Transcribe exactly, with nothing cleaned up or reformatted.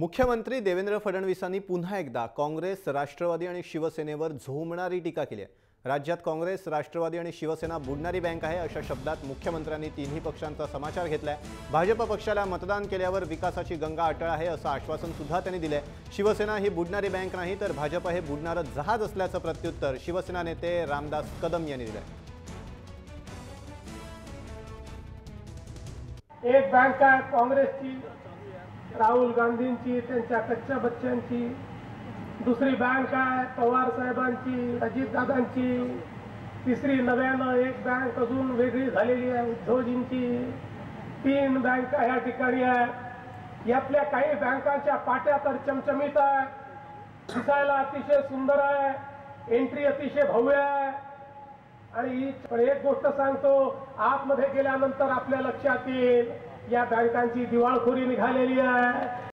मुख्यमंत्री देवेंद्र फडणवीसांनी पुन्हा एकदा काँग्रेस, राष्ट्रवादी आणि शिवसेनेवर झोंबणारी टीका केली आहे। राज्यात काँग्रेस, राष्ट्रवादी आणि शिवसेना बुडणारी बँक आहे अशा शब्दात मुख्यमंत्र्यांनी तिन्ही पक्षांचा समाचार घेतलाय। भाजप पक्षाला मतदान केल्यावर विकासाची गंगा अटळ आहे असं आश्वासन सुद्धा त्यांनी दिले। शिवसेना ही बुडणारी बँक नाही तर भाजप हे बुडणारं जहाज असल्याचं प्रत्युत्तर शिवसेना नेते रामदास कदम यांनी दिलं। एक बँक आहे काँग्रेसची, राहुल गांधींची, त्यांच्या कच्च्या बच्च्यांची। दुसरी बँक आहे पवार साहेबांची, अजितदादांची। तिसरी नव्यानं एक बँक अजून वेगळी झालेली आहे उद्धवजींची। तीन बँका या ठिकाणी आहेत। यातल्या काही बँकांच्या पाट्या तर चमचमीत आहे, दिसायला अतिशय सुंदर आहे, एंट्री अतिशय भव्य आहे। आणि एक गोष्ट सांगतो, आतमध्ये गेल्यानंतर आपल्या लक्षात येईल या बँकांची दिवाळखोरी निघालेली आहे।